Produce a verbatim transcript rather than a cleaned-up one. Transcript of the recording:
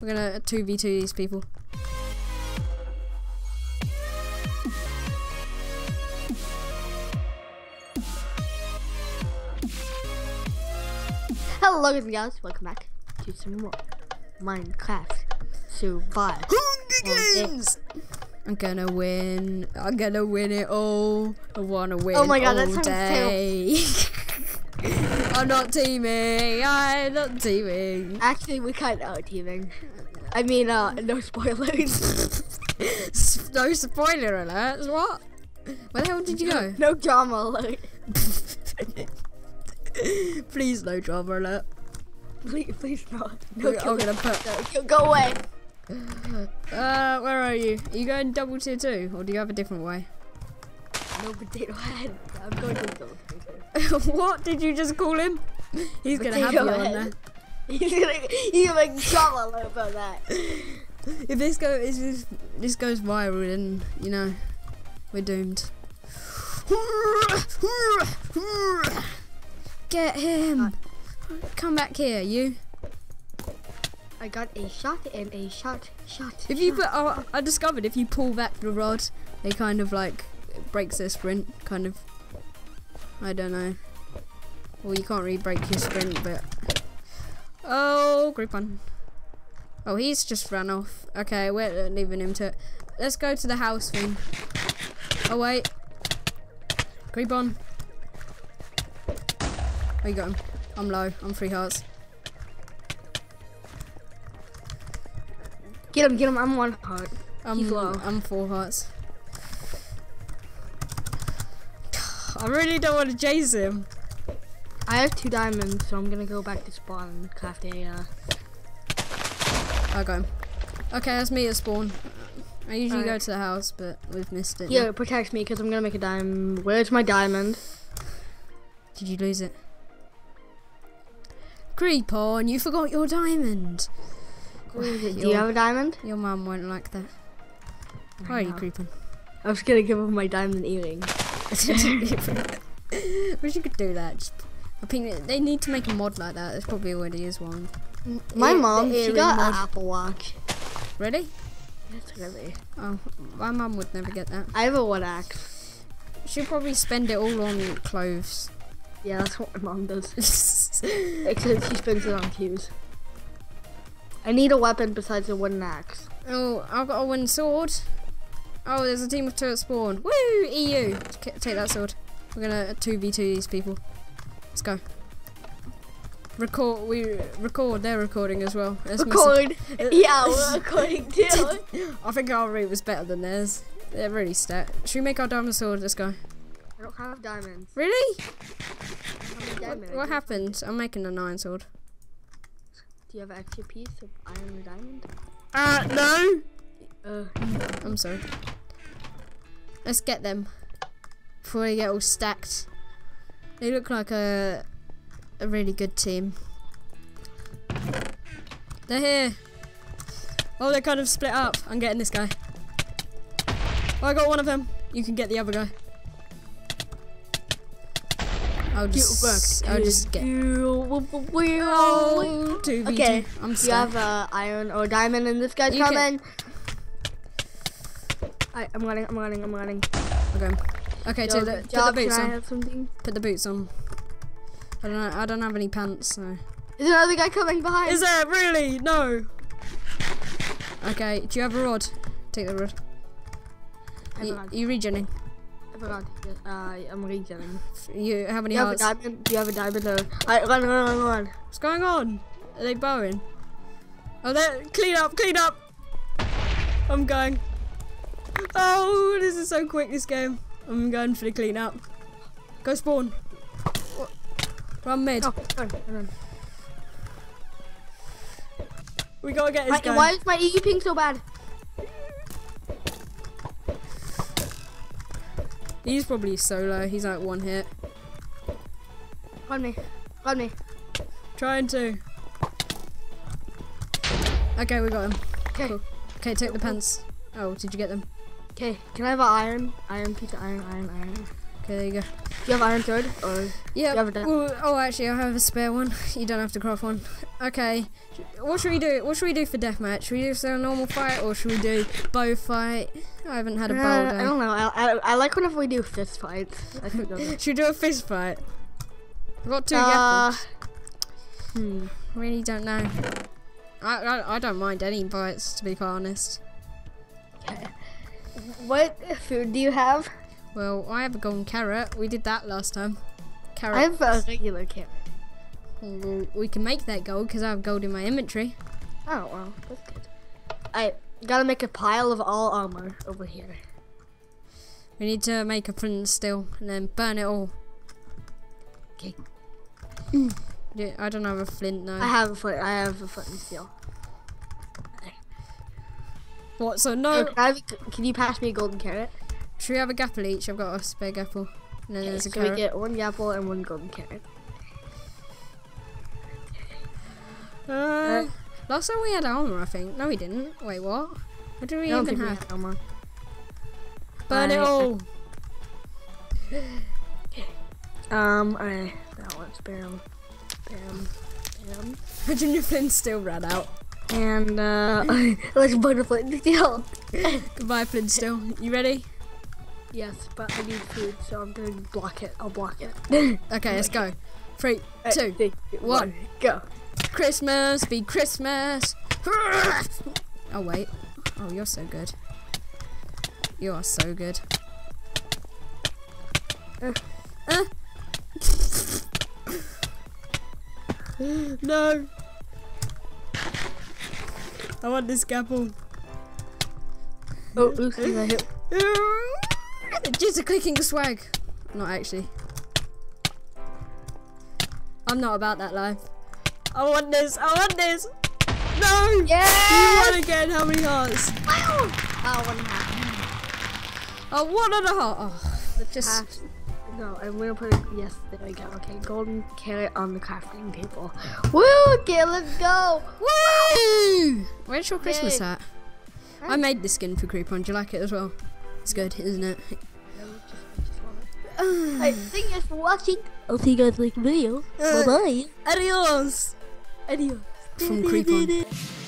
We're gonna two v two these people. Hello guys, welcome back to some more Minecraft Survive. Games. I'm gonna win. I'm gonna win it all. I wanna win all day. Oh my god, that sounds terrible. I'm not teaming. I'm not teaming. Actually, we kind of are teaming. I mean, uh, no spoilers. No spoiler alerts. What? Where the hell did you go? No drama alert. Please, no drama alert. Please, please not. No, I'm gonna put. No, go away. Uh, where are you? Are you going double tier two, or do you have a different way? No potato head. I'm going to double tier two. What did you just call him? He's potato gonna have you head. On there. He's gonna, he's gonna trouble over that. If this go, if this, this goes viral, then you know we're doomed. Get him! Come back here, you. I got a shot and a shot, shot. If shot, you put, oh, I discovered if you pull back the rod, it kind of like breaks their sprint, kind of. I don't know. Well, you can't really break your sprint, but. Oh, Creepon. Oh, he's just ran off. Okay, we're leaving him to it. Let's go to the house thing. Oh wait, Creepon. Where you got him? I'm low. I'm three hearts. Get him! Get him! I'm one heart. I'm He's low. I'm four hearts. I really don't want to chase him. I have two diamonds, so I'm gonna go back to spawn and craft a. Uh... I got him. Okay, that's me at spawn. I usually right. go to the house, but we've missed it. Yeah, now. It protects me because I'm gonna make a diamond. Where's my diamond? Did you lose it? Creepon, you forgot your diamond. Do you have a diamond? Your mum won't like that. Why are you creeping? I was gonna give up my diamond earring. Wish you could do that. Just, I think they need to make a mod like that. There's probably already is one. My mum, she got an Apple Watch. Really? Yes, really. Oh, my mum would never get that. I have a one axe. She'll probably spend it all on clothes. Yeah, that's what my mum does. Except she spends it on cues. I need a weapon besides a wooden axe. Oh, I've got a wooden sword. Oh, there's a team of two at spawn. Woo! E U! Take that sword. We're gonna two v two these people. Let's go. Record, we record, they're recording as well. Let's record! Yeah, we're recording too. I think our route was better than theirs. They're really stacked. Should we make our diamond sword? Let's go. I don't have diamonds. Really? Diamond, what, what happened? I'm making an iron sword. Do you have an extra piece of iron or diamond? Uh, no! Uh, I'm sorry. Let's get them. Before they get all stacked. They look like a, a really good team. They're here. Oh, they're kind of split up. I'm getting this guy. Oh, I got one of them. You can get the other guy. I'll just, I'll just get. Oh, okay, I'm you have uh, iron or diamond, and this guy's you coming. I, I'm running, I'm running, I'm running. Okay, okay, Job, take the, Job, put the boots on. I have something? Put the boots on. I don't know, I don't have any pants, so. Is there another guy coming behind? Is there really? No. Okay, do you have a rod? Take the rod. You, rod. you regening? Uh, I'm regening. You how many do you hearts? Have a diamond? Do you have a diamond? No. Alright, run, run, run, run. What's going on? Are they bowing? Oh, they're clean up, clean up. I'm going. Oh, this is so quick. This game. I'm going for the clean up. Go spawn. Run mid. Oh, run, run. We gotta get this guy. Why is my E U ping so bad? He's probably solo, he's like one hit. Run me, run me. Trying to. Okay, we got him. Okay, cool. Okay, take the pants. Oh, did you get them? Okay, can I have an iron? Iron, piece of iron, iron, iron. Okay, there you go. Do you have iron sword? Or yeah. Oh, oh, actually, I have a spare one. You don't have to craft one. Okay. What should we do? What should we do for deathmatch? Should we do a normal fight or should we do bow fight? I haven't had a bow uh, day. I don't know. I, I, I like whenever we do fist fights. I think should we do a fist fight? I've got two uh, apples. Hmm. Really don't know. I, I I don't mind any bites, to be quite honest. Okay. What food do you have? Well, I have a golden carrot. We did that last time. Carrot. I have a regular carrot. Well, we can make that gold because I have gold in my inventory. Oh well, that's good. I gotta make a pile of all armor over here. We need to make a flint and steel and then burn it all. Okay. Yeah, I don't have a flint though. I have a flint. I have a flint and steel. What? So no. Can, I have, can you pass me a golden carrot? Should we have a gapple each? I've got a spare gapple. And then okay, there's a so carrot. We get one gapple and one golden carrot. Uh, uh, last time we had armor, I think. No, we didn't. Wait, what? What did we even have? We had armor. Burn I, it all. I, um, I that one's bam, bam, bam. Imagine your flint still ran out. And uh, let's burn a flint and steel. Goodbye, flint and steel. You ready? Yes, but I need food, so I'm gonna block it. I'll block it. Okay, let's go. Three, uh, two, three, one, go. Christmas be Christmas. Oh wait. Oh, you're so good. You are so good. Uh. Uh. No. I want this gapple. Oh, oops, I hit. Just a clicking swag. Not actually. I'm not about that life. I want this. I want this. No. Yes. You won again. How many hearts? Wow. Oh, one and a half. Oh, one and a half. Oh, just. Half. No, I'm gonna put it. Yes, there we go. Okay, golden carrot on the crafting table. Woo! Okay, let's go. Woo! Where's your Christmas Yay. hat? I made this skin for Creepon. Do you like it as well? It's good, isn't it? Alright, thank you guys for watching. I'll see you guys in the next video. Uh, bye bye. Adios. Adios. From Creepon.